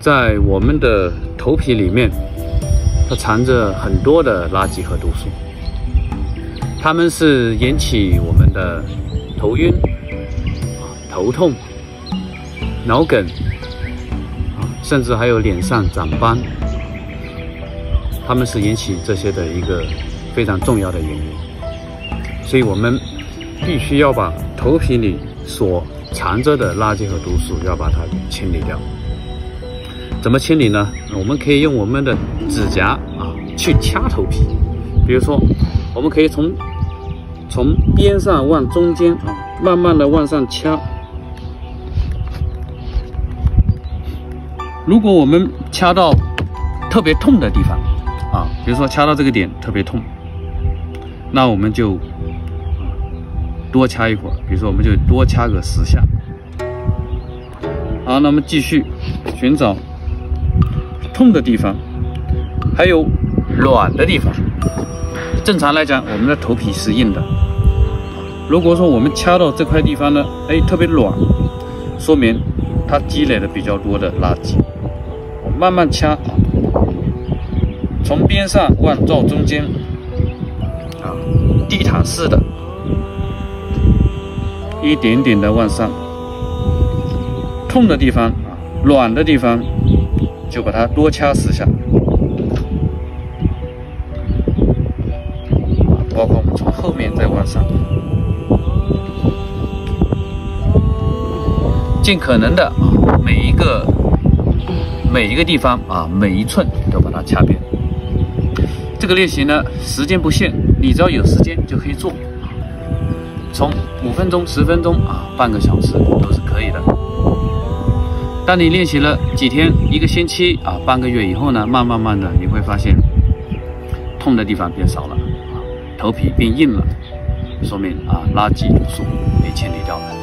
在我们的头皮里面，它藏着很多的垃圾和毒素，它们是引起我们的头晕、头痛、脑梗，甚至还有脸上长斑，它们是引起这些的一个非常重要的原因。所以我们必须要把头皮里所藏着的垃圾和毒素要把它清理掉。怎么清理呢？我们可以用我们的指甲去掐头皮，比如说，我们可以从边上往中间慢慢的往上掐。如果我们掐到特别痛的地方比如说掐到这个点特别痛，那我们就多掐一会儿，比如说我们就多掐个10下。好，那么继续寻找痛的地方，还有软的地方。正常来讲，我们的头皮是硬的。如果说我们掐到这块地方呢，特别软，说明它积累了比较多的垃圾。我慢慢掐，从边上往到中间，地毯式的，一点点的往上，痛的地方、软的地方，就把它多掐10下，包括我们从后面再往上，尽可能的每一个地方每一寸都把它掐遍。这个练习呢，时间不限，你只要有时间就可以做，从5分钟、10分钟半个小时都是可以的。当你练习了几天、一个星期半个月以后呢，慢慢的你会发现，痛的地方变少了，头皮变硬了，说明垃圾毒素被清理掉了。